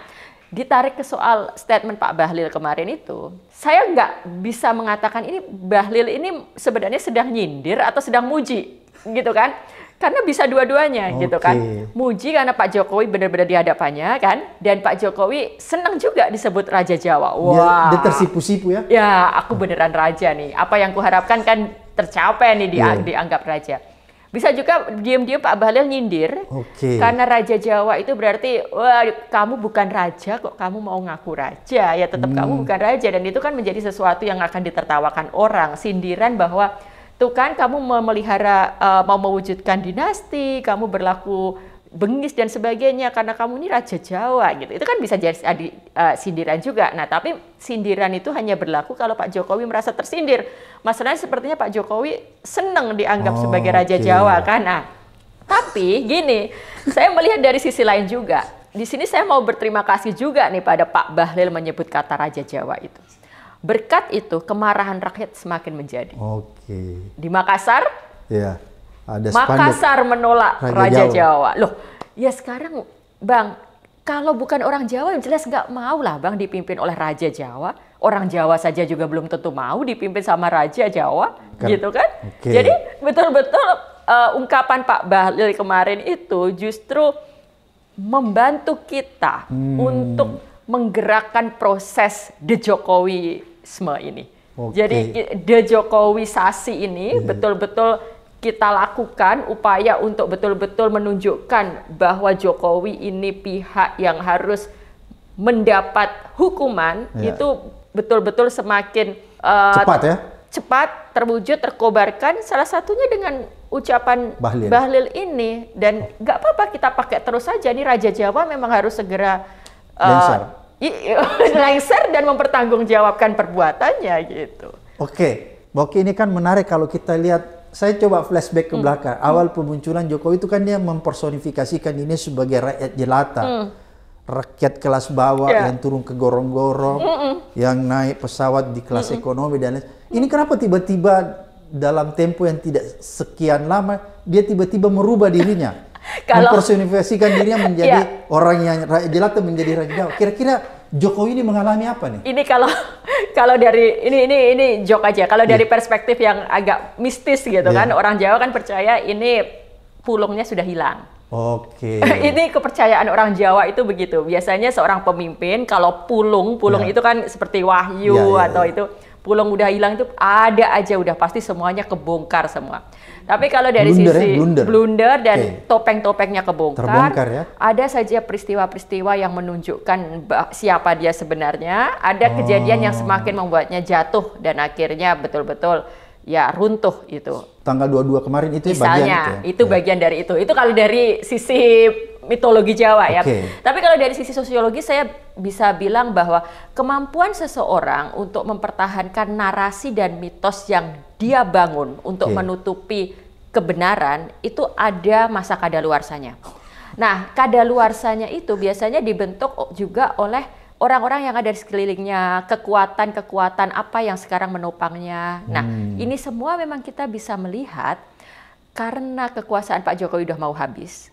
ditarik ke soal statement Pak Bahlil kemarin itu, saya nggak bisa mengatakan ini Bahlil ini sebenarnya sedang nyindir atau sedang muji gitu kan. Karena bisa dua-duanya gitu kan. Muji karena Pak Jokowi benar-benar di hadapannya kan. Dan Pak Jokowi senang juga disebut Raja Jawa. Wah. Dia tersipu-sipu ya. Ya aku beneran raja nih. Apa yang kuharapkan kan tercapai nih dianggap raja. Bisa juga diam-diam Pak Bahlil nyindir. Karena Raja Jawa itu berarti wah kamu bukan raja kok kamu mau ngaku raja. Ya tetap kamu bukan raja. Dan itu kan menjadi sesuatu yang akan ditertawakan orang. Sindiran bahwa Tuh kan, kamu memelihara, mau mewujudkan dinasti, kamu berlaku bengis dan sebagainya karena kamu ini Raja Jawa gitu. Itu kan bisa jadi sindiran juga. Nah, tapi sindiran itu hanya berlaku kalau Pak Jokowi merasa tersindir. Masalahnya sepertinya Pak Jokowi seneng dianggap sebagai Raja Jawa kan. Nah, tapi gini, saya melihat dari sisi lain juga. Di sini saya mau berterima kasih juga nih pada Pak Bahlil menyebut kata Raja Jawa itu. Berkat itu kemarahan rakyat semakin menjadi. Oke. Di Makassar? Iya. Ada Makassar menolak Raja Jawa. Loh, ya sekarang Bang, kalau bukan orang Jawa jelas nggak mau lah Bang dipimpin oleh Raja Jawa. Orang Jawa saja juga belum tentu mau dipimpin sama Raja Jawa, gitu kan? Okay. Jadi betul-betul ungkapan Pak Bahlil kemarin itu justru membantu kita untuk menggerakkan proses de-Jokowisme ini. Okay. Jadi de-Jokowisasi ini betul-betul kita lakukan upaya untuk betul-betul menunjukkan bahwa Jokowi ini pihak yang harus mendapat hukuman, itu betul-betul semakin cepat ya, cepat terwujud, terkobarkan, salah satunya dengan ucapan Bahlil ini. Dan nggak apa-apa kita pakai terus saja nih, Raja Jawa memang harus segera lengser dan mempertanggungjawabkan perbuatannya gitu. Oke, Okky, ini kan menarik kalau kita lihat. Saya coba flashback ke belakang. Awal pemunculan Jokowi itu kan dia mempersonifikasikan ini sebagai rakyat jelata. Rakyat kelas bawah yang turun ke gorong-gorong, yang naik pesawat di kelas ekonomi dan lain. Ini kenapa tiba-tiba dalam tempo yang tidak sekian lama dia tiba-tiba merubah dirinya? Mempersonifikasikan dirinya menjadi orang yang rakyat jelata menjadi rakyat Jawa. Kira-kira Jokowi ini mengalami apa nih? Ini kalau dari ini joke aja. Kalau dari perspektif yang agak mistis gitu kan, orang Jawa kan percaya ini pulungnya sudah hilang. Oke. Ini kepercayaan orang Jawa itu begitu. Biasanya seorang pemimpin kalau pulung itu kan seperti wahyu atau itu pulung udah hilang itu ada aja udah pasti semuanya kebongkar semua. Tapi kalau dari sisi blunder dan topeng-topengnya terbongkar, ya? Ada saja peristiwa-peristiwa yang menunjukkan siapa dia sebenarnya. Ada kejadian yang semakin membuatnya jatuh dan akhirnya betul-betul ya runtuh itu. Tanggal 22 kemarin itu misalnya, bagian itu bagian dari itu. Itu kalau dari sisi mitologi Jawa ya. Tapi kalau dari sisi sosiologi saya bisa bilang bahwa kemampuan seseorang untuk mempertahankan narasi dan mitos yang dia bangun untuk menutupi kebenaran itu ada masa kadaluarsanya. Nah, kadaluarsanya itu biasanya dibentuk juga oleh orang-orang yang ada di sekelilingnya, kekuatan-kekuatan apa yang sekarang menopangnya. Nah, ini semua memang kita bisa melihat karena kekuasaan Pak Jokowi udah mau habis.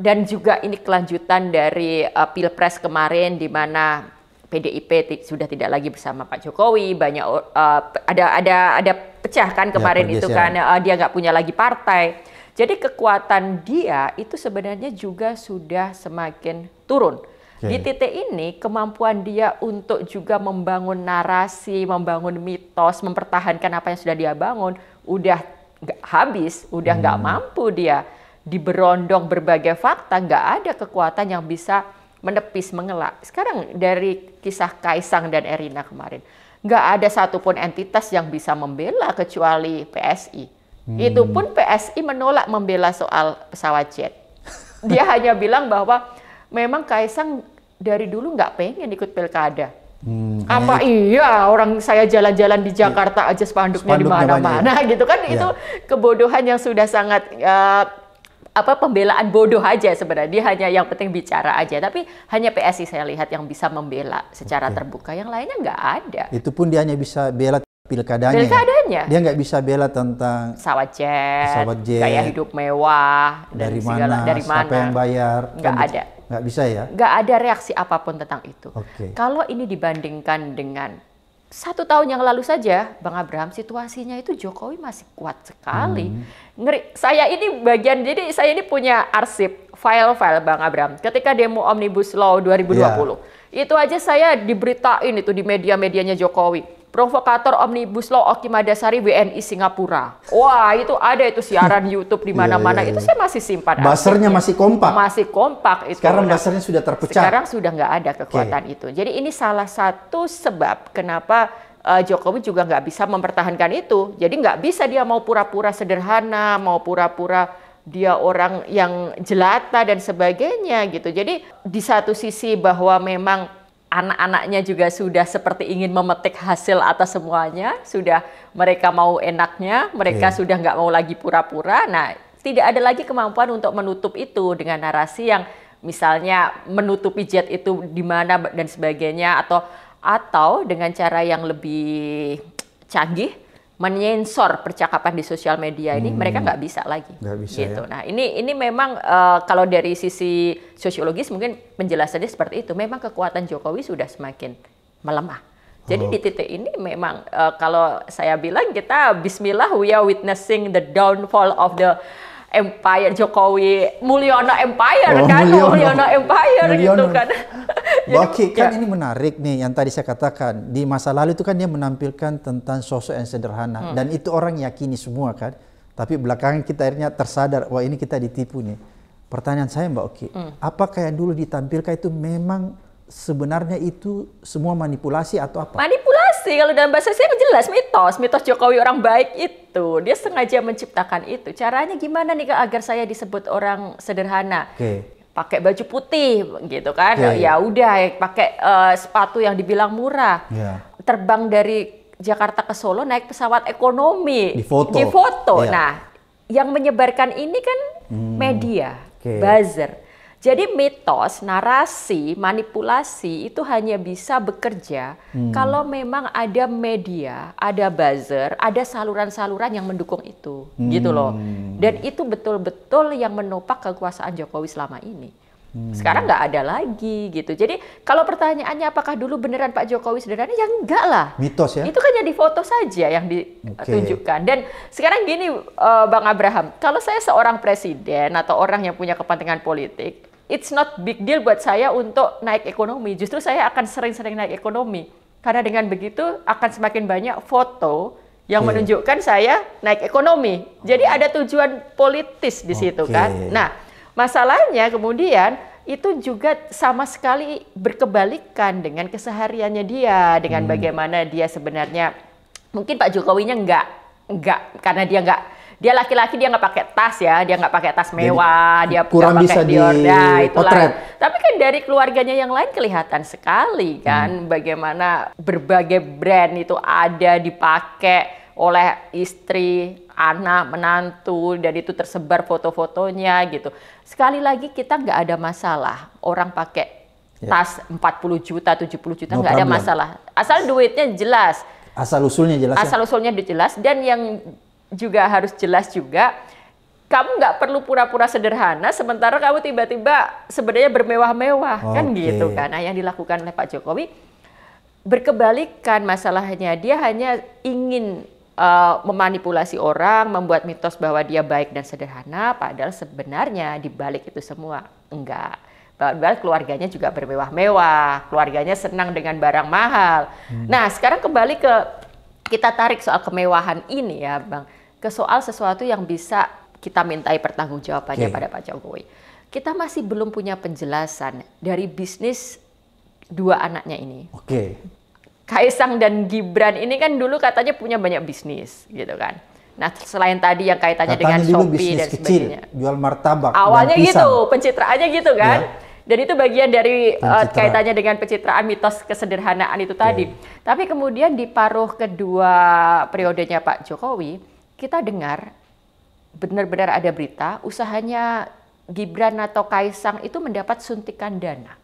Dan juga ini kelanjutan dari Pilpres kemarin di mana PDIP sudah tidak lagi bersama Pak Jokowi, banyak ada pecah kan kemarin itu kan dia nggak punya lagi partai. Jadi kekuatan dia itu sebenarnya juga sudah semakin turun. Di titik ini kemampuan dia untuk juga membangun narasi, membangun mitos, mempertahankan apa yang sudah dia bangun udah nggak habis, udah nggak mampu dia diberondong berbagai fakta, nggak ada kekuatan yang bisa menepis, mengelak. Sekarang dari kisah Kaesang dan Erina kemarin, nggak ada satupun entitas yang bisa membela kecuali PSI. Itu pun PSI menolak membela soal pesawat jet. Dia hanya bilang bahwa memang Kaesang dari dulu nggak pengen ikut pilkada. Apa iya orang saya jalan-jalan di Jakarta aja spanduknya di mana-mana gitu kan? Itu kebodohan yang sudah sangat pembelaan bodoh aja sebenarnya. Dia hanya yang penting bicara aja, tapi hanya PSI saya lihat yang bisa membela secara terbuka, yang lainnya nggak ada. Itu pun dia hanya bisa bela pilkadanya. Dia nggak bisa bela tentang pesawat jet, gaya hidup mewah, dari mana, siapa yang bayar, nggak ada. Nggak bisa ya? Nggak ada reaksi apapun tentang itu. Kalau ini dibandingkan dengan 1 tahun yang lalu saja, Bang Abraham, situasinya itu Jokowi masih kuat sekali. Ngeri. Saya ini bagian, jadi saya ini punya arsip, file-file Bang Abraham. Ketika demo Omnibus Law 2020, itu aja saya diberitain itu di media-medianya Jokowi. Provokator Omnibus Law Okky Madasari WNI Singapura. Wah, itu ada itu siaran YouTube di mana-mana. Itu saya masih simpan. Basernya masih kompak. Masih kompak itu. Sekarang basernya sudah terpecah. Sekarang sudah nggak ada kekuatan itu. Jadi ini salah satu sebab kenapa Jokowi juga nggak bisa mempertahankan itu. Jadi nggak bisa dia mau pura-pura sederhana, mau pura-pura dia orang yang jelata dan sebagainya gitu. Jadi di satu sisi bahwa memang anak-anaknya juga sudah seperti ingin memetik hasil atas semuanya, sudah mereka mau enaknya, mereka sudah nggak mau lagi pura-pura. Nah, tidak ada lagi kemampuan untuk menutup itu dengan narasi yang misalnya menutupi jet itu di mana dan sebagainya, atau dengan cara yang lebih canggih menyensor percakapan di sosial media ini, mereka nggak bisa lagi. Nggak bisa, gitu. Ya? Nah, ini memang kalau dari sisi sosiologis mungkin penjelasannya seperti itu. Memang kekuatan Jokowi sudah semakin melemah. Jadi di titik ini memang kalau saya bilang kita Bismillah we are witnessing the downfall of the Empire Jokowi, Mulyana Empire kan, Mulyana Empire gitu kan. Oke, kan ini menarik nih yang tadi saya katakan. Di masa lalu itu kan dia menampilkan tentang sosok yang sederhana. Dan itu orang yakini semua kan. Tapi belakangan kita akhirnya tersadar, wah ini kita ditipu nih. Pertanyaan saya Mbak Okky, apakah yang dulu ditampilkan itu memang sebenarnya itu semua manipulasi atau apa? Manipulasi, kalau dalam bahasa saya jelas mitos. Mitos Jokowi orang baik itu. Dia sengaja menciptakan itu. Caranya gimana nih agar saya disebut orang sederhana? Pakai baju putih gitu kan, ya udah pakai sepatu yang dibilang murah, terbang dari Jakarta ke Solo naik pesawat ekonomi, difoto. Nah, yang menyebarkan ini kan media, buzzer. Jadi mitos, narasi, manipulasi itu hanya bisa bekerja kalau memang ada media, ada buzzer, ada saluran-saluran yang mendukung itu, gitu loh. Dan itu betul-betul yang menopak kekuasaan Jokowi selama ini. Sekarang nggak ada lagi, gitu. Jadi kalau pertanyaannya apakah dulu beneran Pak Jokowi sederhana, ya enggak lah. Mitos ya? Itu kan hanya di foto saja yang ditunjukkan. Dan sekarang gini Bang Abraham, kalau saya seorang presiden atau orang yang punya kepentingan politik, it's not big deal buat saya untuk naik ekonomi. Justru saya akan sering-sering naik ekonomi. Karena dengan begitu akan semakin banyak foto yang menunjukkan saya naik ekonomi. Jadi ada tujuan politis di situ kan. Nah, masalahnya kemudian itu juga sama sekali berkebalikan dengan kesehariannya dia. Dengan bagaimana dia sebenarnya, mungkin Pak Jokowinya enggak karena dia laki-laki, dia nggak pakai tas ya, dia nggak pakai tas mewah, jadi dia kurang bisa dipotret. Tapi kan dari keluarganya yang lain kelihatan sekali kan bagaimana berbagai brand itu ada dipakai oleh istri, anak, menantu, dan itu tersebar foto-fotonya gitu. Sekali lagi kita nggak ada masalah orang pakai tas 40 juta, 70 juta nggak ada masalah. Asal duitnya jelas. Asal-usulnya jelas. Asal-usulnya jelas dan yang juga harus jelas juga, kamu nggak perlu pura-pura sederhana, sementara kamu tiba-tiba sebenarnya bermewah-mewah, kan gitu kan. Nah, yang dilakukan oleh Pak Jokowi berkebalikan masalahnya, dia hanya ingin memanipulasi orang, membuat mitos bahwa dia baik dan sederhana, padahal sebenarnya dibalik itu semua enggak. Bahkan keluarganya juga bermewah-mewah, keluarganya senang dengan barang mahal. Nah, sekarang kembali ke kita tarik soal kemewahan ini ya Bang, ke soal sesuatu yang bisa kita mintai pertanggungjawabannya pada Pak Jokowi. Kita masih belum punya penjelasan dari bisnis dua anaknya ini. Kaesang dan Gibran ini kan dulu katanya punya banyak bisnis gitu kan. Nah, selain tadi yang kaitannya dengan Shopee dan sebagainya. Jual martabak. Awalnya gitu, pencitraannya gitu kan. Dan itu bagian dari kaitannya dengan pencitraan mitos kesederhanaan itu tadi. Tapi kemudian di paruh kedua periodenya Pak Jokowi, kita dengar benar-benar ada berita usahanya Gibran atau Kaesang itu mendapat suntikan dana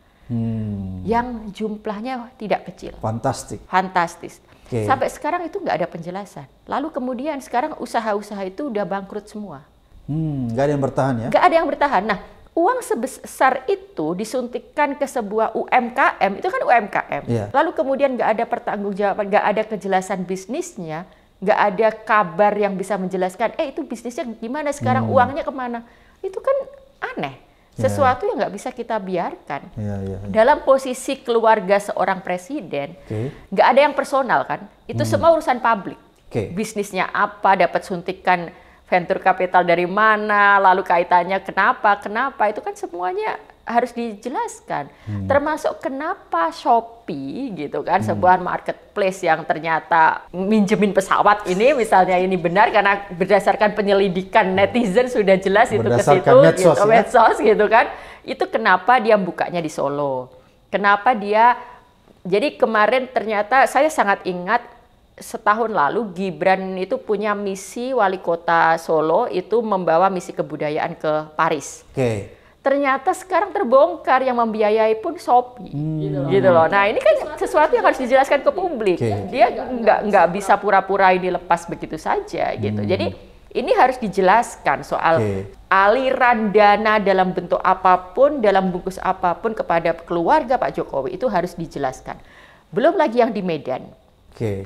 yang jumlahnya tidak kecil. Fantastis. Sampai sekarang itu nggak ada penjelasan. Lalu kemudian sekarang usaha-usaha itu udah bangkrut semua. Nggak ada yang bertahan ya? Nggak ada yang bertahan. Nah, uang sebesar itu disuntikkan ke sebuah UMKM, itu kan UMKM. Lalu kemudian nggak ada pertanggungjawaban, nggak ada kejelasan bisnisnya, nggak ada kabar yang bisa menjelaskan, itu bisnisnya gimana sekarang, uangnya kemana. Itu kan aneh, sesuatu yang nggak bisa kita biarkan. Dalam posisi keluarga seorang presiden, nggak ada yang personal kan, itu semua urusan publik. Bisnisnya apa, dapat suntikan venture capital dari mana, lalu kaitannya kenapa, itu kan semuanya harus dijelaskan, termasuk kenapa Shopee gitu kan, sebuah marketplace yang ternyata minjemin pesawat ini misalnya, ini benar karena berdasarkan penyelidikan netizen sudah jelas itu ke situ, medsos, gitu, ya? Medsos gitu kan, itu kenapa dia bukanya di Solo, kenapa dia, jadi kemarin ternyata saya sangat ingat setahun lalu Gibran itu punya misi wali kota Solo itu membawa misi kebudayaan ke Paris. Okay. Ternyata sekarang terbongkar yang membiayai pun Shopee, gitu loh. Nah ini kan sesuatu yang harus dijelaskan ke publik. Okay. Dia nggak bisa pura-pura ini lepas begitu saja gitu. Jadi ini harus dijelaskan soal aliran dana dalam bentuk apapun, dalam bungkus apapun kepada keluarga Pak Jokowi itu harus dijelaskan. Belum lagi yang di Medan.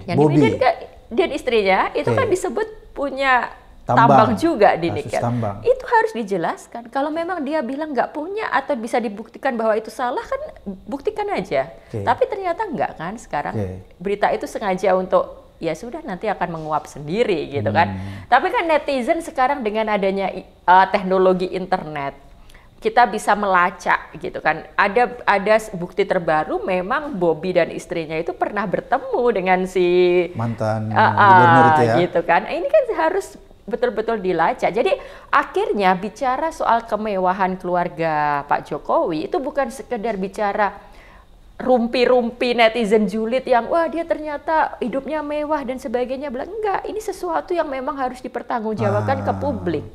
Yang Bobby. Di Medan dan istrinya itu kan disebut punya tambang juga di nikel. Itu harus dijelaskan. Kalau memang dia bilang nggak punya atau bisa dibuktikan bahwa itu salah kan buktikan aja. Tapi ternyata nggak kan sekarang. Berita itu sengaja untuk ya sudah nanti akan menguap sendiri gitu kan. Tapi kan netizen sekarang dengan adanya teknologi internet kita bisa melacak gitu kan. Ada bukti terbaru memang Bobby dan istrinya itu pernah bertemu dengan si mantan gubernur itu ya. Gitu kan. Ini kan harus betul-betul dilacak. Jadi akhirnya bicara soal kemewahan keluarga Pak Jokowi itu bukan sekedar bicara rumpi-rumpi netizen julid yang wah dia ternyata hidupnya mewah dan sebagainya. Bilang enggak, ini sesuatu yang memang harus dipertanggungjawabkan ke publik.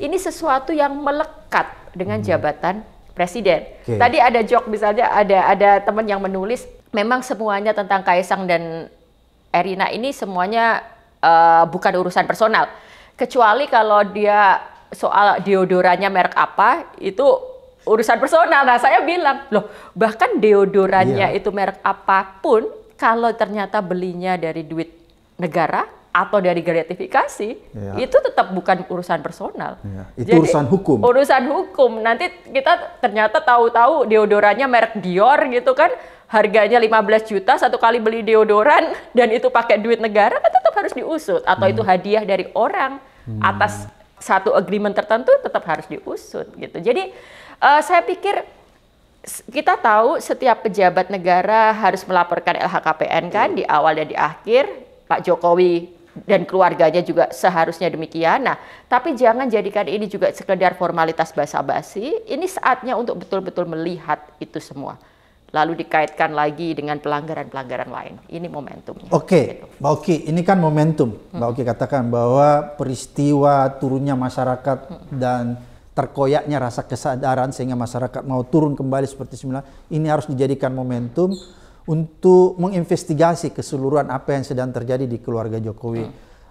Ini sesuatu yang melekat dengan jabatan presiden. Tadi ada joke misalnya ada teman yang menulis memang semuanya tentang Kaesang dan Erina ini semuanya bukan urusan personal. Kecuali kalau dia soal deodorannya merek apa, itu urusan personal. Nah, saya bilang, loh, bahkan deodorannya itu merek apapun, kalau ternyata belinya dari duit negara atau dari gratifikasi, itu tetap bukan urusan personal. Itu jadi, urusan hukum. Urusan hukum. Nanti kita ternyata tahu-tahu deodorannya merek Dior gitu kan, harganya 15 juta, satu kali beli deodoran, dan itu pakai duit negara, kan tetap harus diusut. Atau itu hadiah dari orang atas satu agreement tertentu, tetap harus diusut. Gitu. Jadi, saya pikir kita tahu setiap pejabat negara harus melaporkan LHKPN kan, di awal dan di akhir. Pak Jokowi dan keluarganya juga seharusnya demikian. Nah, tapi jangan jadikan ini juga sekedar formalitas basa-basi. Ini saatnya untuk betul-betul melihat itu semua. Lalu dikaitkan lagi dengan pelanggaran-pelanggaran lain. Ini momentumnya. Oke, gitu. Mbak Okky, ini kan momentum. Mbak Okky katakan bahwa peristiwa turunnya masyarakat dan terkoyaknya rasa kesadaran sehingga masyarakat mau turun kembali seperti semula, ini harus dijadikan momentum untuk menginvestigasi keseluruhan apa yang sedang terjadi di keluarga Jokowi.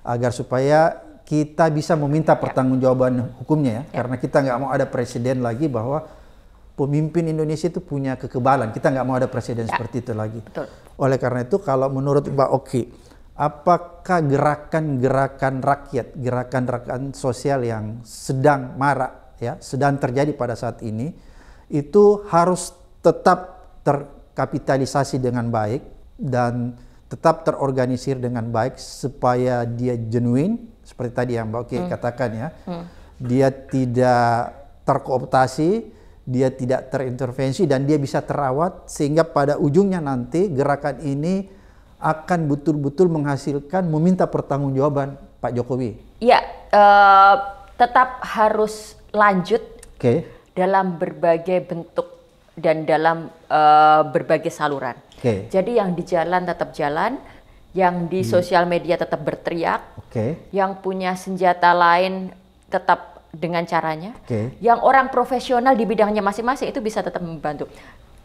Agar supaya kita bisa meminta pertanggungjawaban hukumnya ya. Karena kita nggak mau ada presiden lagi bahwa pemimpin Indonesia itu punya kekebalan. Kita nggak mau ada presiden seperti itu lagi. Betul. Oleh karena itu, kalau menurut Mbak Okky, apakah gerakan-gerakan rakyat, gerakan-gerakan sosial yang sedang marak, ya, sedang terjadi pada saat ini, itu harus tetap terkapitalisasi dengan baik dan tetap terorganisir dengan baik supaya dia genuine, seperti tadi yang Mbak Okky katakan ya, dia tidak terkooptasi, dia tidak terintervensi dan dia bisa terawat sehingga pada ujungnya nanti gerakan ini akan betul-betul menghasilkan meminta pertanggungjawaban Pak Jokowi. Ya, tetap harus lanjut dalam berbagai bentuk dan dalam berbagai saluran. Jadi yang di jalan tetap jalan, yang di sosial media tetap berteriak, yang punya senjata lain tetap dengan caranya, yang orang profesional di bidangnya masing-masing itu bisa tetap membantu.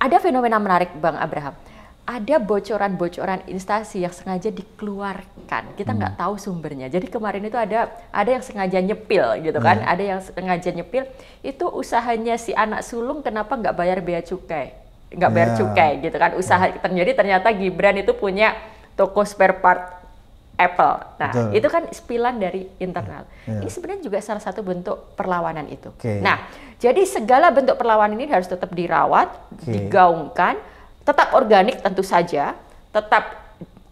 Ada fenomena menarik Bang Abraham, ada bocoran-bocoran instansi yang sengaja dikeluarkan, kita nggak tahu sumbernya. Jadi kemarin itu ada yang sengaja nyepil gitu kan, ada yang sengaja nyepil, itu usahanya si anak sulung kenapa nggak bayar bea cukai, nggak bayar cukai gitu kan, usaha terjadi ternyata Gibran itu punya toko spare part Apple. Nah, itu kan spilan dari internal. Ini sebenarnya juga salah satu bentuk perlawanan itu. Nah, jadi segala bentuk perlawanan ini harus tetap dirawat, digaungkan, tetap organik tentu saja, tetap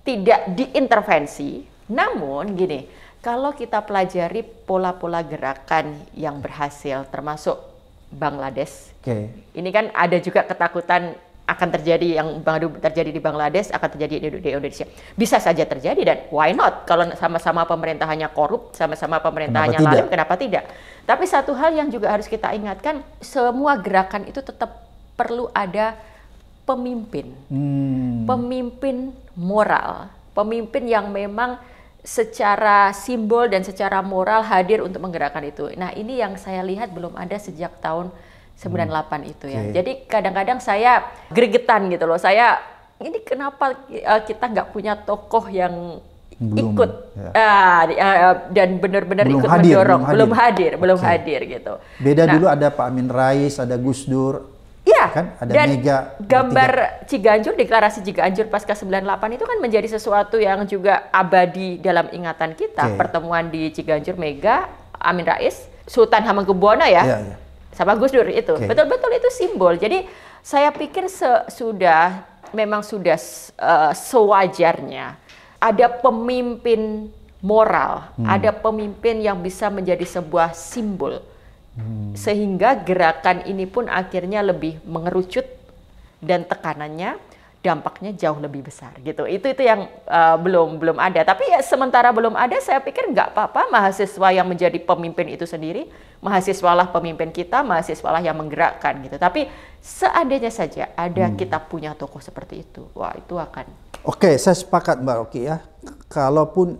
tidak diintervensi. Namun gini, kalau kita pelajari pola-pola gerakan yang berhasil termasuk Bangladesh. Okay. Ini kan ada juga ketakutan akan terjadi yang terjadi di Bangladesh akan terjadi di Indonesia. Bisa saja terjadi dan why not? Kalau sama-sama pemerintahannya korup, sama-sama pemerintahannya lalim, kenapa tidak? Tapi satu hal yang juga harus kita ingatkan, semua gerakan itu tetap perlu ada pemimpin. Pemimpin moral, pemimpin yang memang secara simbol dan secara moral hadir untuk menggerakkan itu. Nah, ini yang saya lihat belum ada sejak tahun 98 itu ya. Okay. Jadi kadang-kadang saya gregetan gitu loh. Saya ini kenapa kita nggak punya tokoh yang belum, ikut dan benar-benar ikut hadir, mendorong, belum hadir gitu. Beda dulu ada Pak Amin Rais, ada Gus Dur. Iya, kan? Ada dan Mega, gambar Ciganjur, deklarasi Ciganjur pasca 98 itu kan menjadi sesuatu yang juga abadi dalam ingatan kita. Okay. Pertemuan di Ciganjur Mega, Amin Rais, Sultan Hamengkubuwono ya. Yeah, yeah. Sama Gus Dur itu, betul-betul itu simbol. Jadi saya pikir memang sudah sewajarnya ada pemimpin moral, ada pemimpin yang bisa menjadi sebuah simbol. Sehingga gerakan ini pun akhirnya lebih mengerucut dan tekanannya, dampaknya jauh lebih besar gitu. Itu yang belum ada. Tapi ya sementara belum ada, saya pikir nggak apa-apa mahasiswa yang menjadi pemimpin itu sendiri, mahasiswalah pemimpin kita, mahasiswalah yang menggerakkan gitu. Tapi seandainya saja ada kita punya tokoh seperti itu, wah itu akan. Oke, saya sepakat Mbak Okky ya. Kalaupun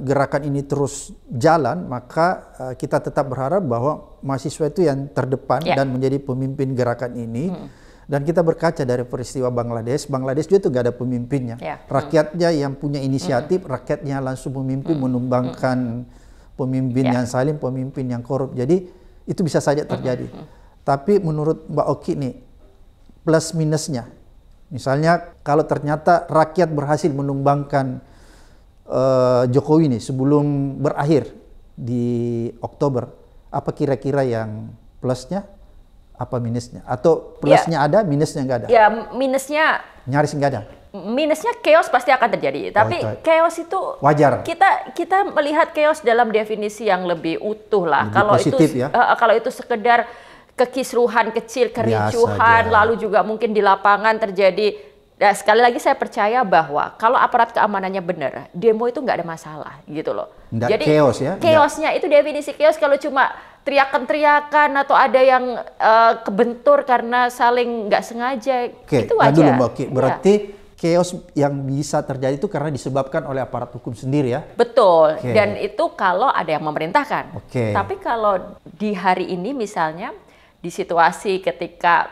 gerakan ini terus jalan, maka kita tetap berharap bahwa mahasiswa itu yang terdepan dan menjadi pemimpin gerakan ini. Dan kita berkaca dari peristiwa Bangladesh, Bangladesh juga tuh gak ada pemimpinnya. Rakyatnya yang punya inisiatif, rakyatnya langsung memimpin, menumbangkan pemimpin yang salim, pemimpin yang korup. Jadi itu bisa saja terjadi. Tapi menurut Mbak Okky nih, plus minusnya, misalnya kalau ternyata rakyat berhasil menumbangkan Jokowi nih sebelum berakhir di Oktober, apa kira-kira yang plusnya, apa minusnya? Atau plusnya ada, minusnya nggak ada? Ya minusnya nyaris nggak ada. Minusnya chaos pasti akan terjadi. Tapi chaos itu wajar. Kita melihat chaos dalam definisi yang lebih utuh lah. Kalau itu ya? Kalau itu sekedar kekisruhan kecil, kericuhan, lalu juga mungkin di lapangan terjadi. Nah, sekali lagi saya percaya bahwa kalau aparat keamanannya benar, demo itu nggak ada masalah gitu loh. Jadi chaos ya? Chaosnya itu definisi chaos kalau cuma teriakan-teriakan atau ada yang kebentur karena saling nggak sengaja, itu wajar. Dulu, Mbak Okky, berarti chaos yang bisa terjadi itu karena disebabkan oleh aparat hukum sendiri ya? Betul, dan itu kalau ada yang memerintahkan. Tapi kalau di hari ini misalnya, di situasi ketika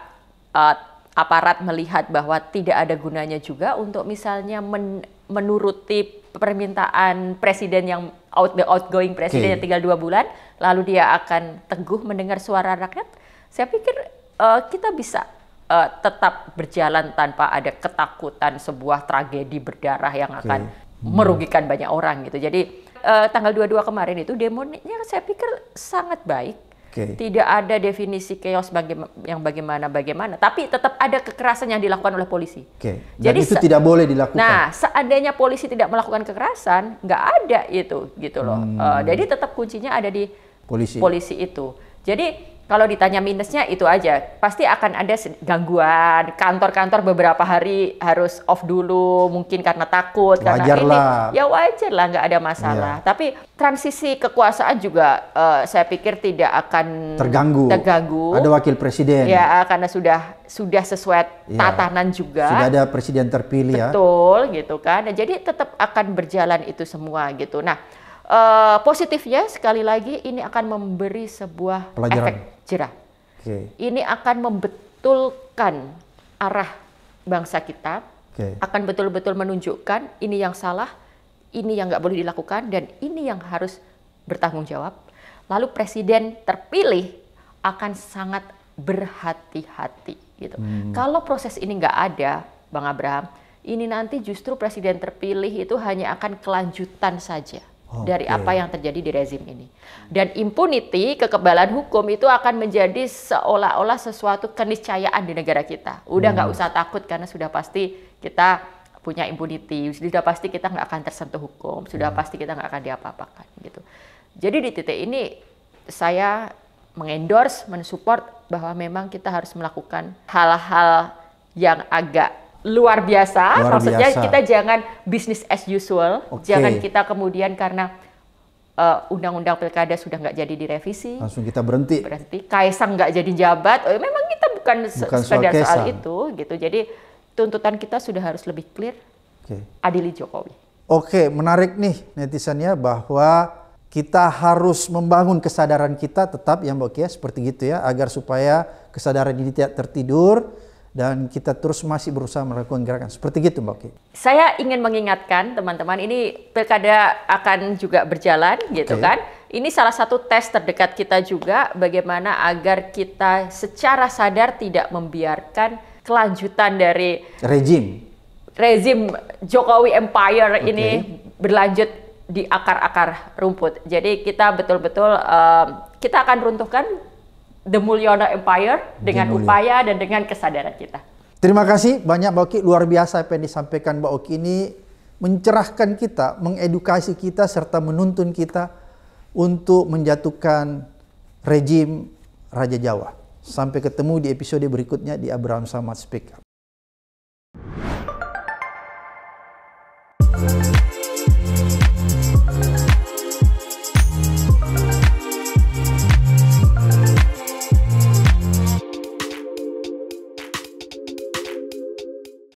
aparat melihat bahwa tidak ada gunanya juga untuk misalnya menuruti permintaan presiden yang outgoing presiden yang tinggal 2 bulan, lalu dia akan teguh mendengar suara rakyat. Saya pikir kita bisa tetap berjalan tanpa ada ketakutan sebuah tragedi berdarah yang akan merugikan banyak orang gitu. Jadi tanggal 22 kemarin itu demonya saya pikir sangat baik. Tidak ada definisi chaos yang bagaimana-bagaimana, tapi tetap ada kekerasan yang dilakukan oleh polisi. Jadi itu tidak boleh dilakukan. Nah, seandainya polisi tidak melakukan kekerasan, nggak ada itu, gitu loh. Jadi tetap kuncinya ada di polisi itu. Jadi kalau ditanya minusnya itu aja, pasti akan ada gangguan. Kantor-kantor beberapa hari harus off dulu, mungkin karena takut, karena ini. Ya wajar lah, nggak ada masalah. Tapi transisi kekuasaan juga saya pikir tidak akan terganggu. Ada wakil presiden. Ya, karena sudah sesuai tatanan juga. Sudah ada presiden terpilih ya. Betul, gitu kan. Nah, jadi tetap akan berjalan itu semua gitu. Nah, positifnya sekali lagi ini akan memberi sebuah efek jerah. Ini akan membetulkan arah bangsa kita, akan betul-betul menunjukkan ini yang salah, ini yang nggak boleh dilakukan, dan ini yang harus bertanggung jawab. Lalu presiden terpilih akan sangat berhati-hati gitu. Kalau proses ini nggak ada, Bang Abraham, ini nanti justru presiden terpilih itu hanya akan kelanjutan saja. Dari apa yang terjadi di rezim ini. Dan impunity, kekebalan hukum itu akan menjadi seolah-olah sesuatu keniscayaan di negara kita. Udah nggak usah takut karena sudah pasti kita punya impunity, sudah pasti kita nggak akan tersentuh hukum, sudah pasti kita nggak akan diapa-apakan gitu. Jadi di titik ini saya mengendorse, mensupport bahwa memang kita harus melakukan hal-hal yang agak luar biasa. Maksudnya kita jangan business as usual, jangan kita kemudian karena undang-undang pilkada sudah nggak jadi direvisi, langsung kita berhenti. Kaesang nggak jadi jabat, memang kita bukan sekedar soal itu, gitu. Jadi tuntutan kita sudah harus lebih clear. Adili Jokowi. Menarik nih netizennya bahwa kita harus membangun kesadaran kita tetap ya Mbak Kia, seperti gitu ya, agar supaya kesadaran ini tidak tertidur dan kita terus masih berusaha melakukan gerakan. Seperti gitu Mbak Kia. Saya ingin mengingatkan teman-teman, ini pilkada akan juga berjalan gitu kan. Ini salah satu tes terdekat kita juga bagaimana agar kita secara sadar tidak membiarkan kelanjutan dari rezim Jokowi Empire ini berlanjut di akar-akar rumput. Jadi kita betul-betul kita akan runtuhkan The Mulyana Empire dengan upaya dan dengan kesadaran kita. Terima kasih banyak Mbak Okky, luar biasa apa yang disampaikan Mbak Okky ini mencerahkan kita, mengedukasi kita serta menuntun kita untuk menjatuhkan rezim Raja Jawa. Sampai ketemu di episode berikutnya di Abraham Samad Speak Up.